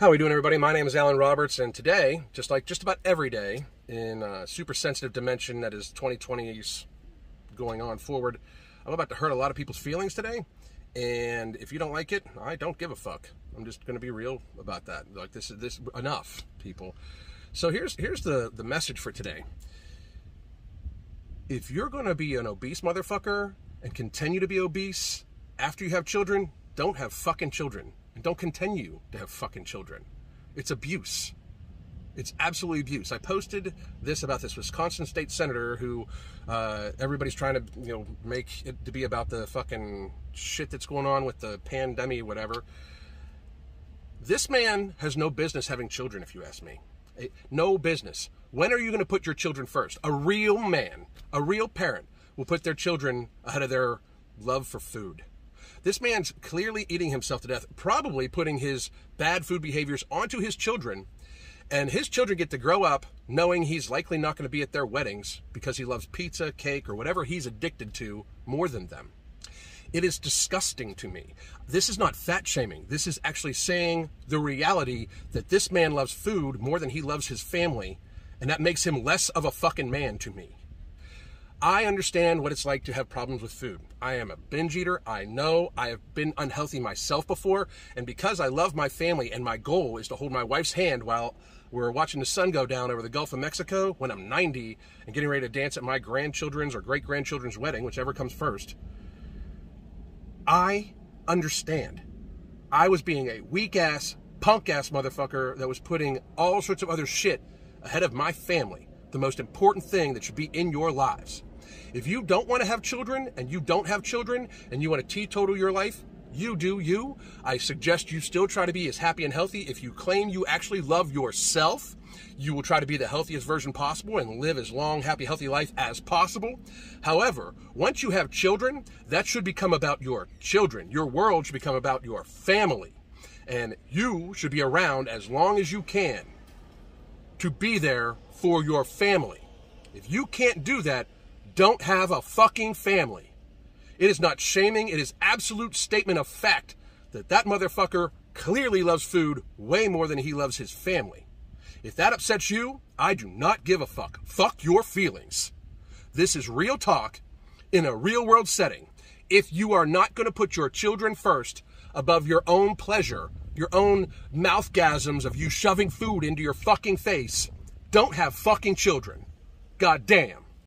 How are we doing, everybody? My name is Alan Roberts, and today, just like just about every day in a super sensitive dimension that is 2020's going on forward, I'm about to hurt a lot of people's feelings today, and if you don't like it, I don't give a fuck. I'm just going to be real about that. Like, this enough, people. So here's the message for today. If you're going to be an obese motherfucker and continue to be obese after you have children, don't have fucking children. And don't continue to have fucking children. It's abuse. It's absolutely abuse. I posted this about this Wisconsin state senator who everybody's trying to, you know, make it to be about the fucking shit that's going on with the pandemic, whatever. This man has no business having children, if you ask me. No business. When are you going to put your children first? A real man, a real parent will put their children ahead of their love for food. This man's clearly eating himself to death, probably putting his bad food behaviors onto his children, and his children get to grow up knowing he's likely not going to be at their weddings because he loves pizza, cake, or whatever he's addicted to more than them. It is disgusting to me. This is not fat shaming. This is actually saying the reality that this man loves food more than he loves his family, and that makes him less of a fucking man to me. I understand what it's like to have problems with food. I am a binge eater. I know I have been unhealthy myself before. And because I love my family and my goal is to hold my wife's hand while we're watching the sun go down over the Gulf of Mexico when I'm 90 and getting ready to dance at my grandchildren's or great-grandchildren's wedding, whichever comes first, I understand. I was being a weak-ass, punk-ass motherfucker that was putting all sorts of other shit ahead of my family, the most important thing that should be in your lives. If you don't want to have children, and you don't have children, and you want to teetotal your life, you do you. I suggest you still try to be as happy and healthy. If you claim you actually love yourself, you will try to be the healthiest version possible and live as long, happy, healthy life as possible. However, once you have children, that should become about your children. Your world should become about your family. And you should be around as long as you can to be there for your family. If you can't do that, don't have a fucking family. It is not shaming. It is absolute statement of fact that that motherfucker clearly loves food way more than he loves his family. If that upsets you, I do not give a fuck. Fuck your feelings. This is real talk in a real world setting. If you are not going to put your children first above your own pleasure, your own mouthgasms of you shoving food into your fucking face, don't have fucking children. God damn.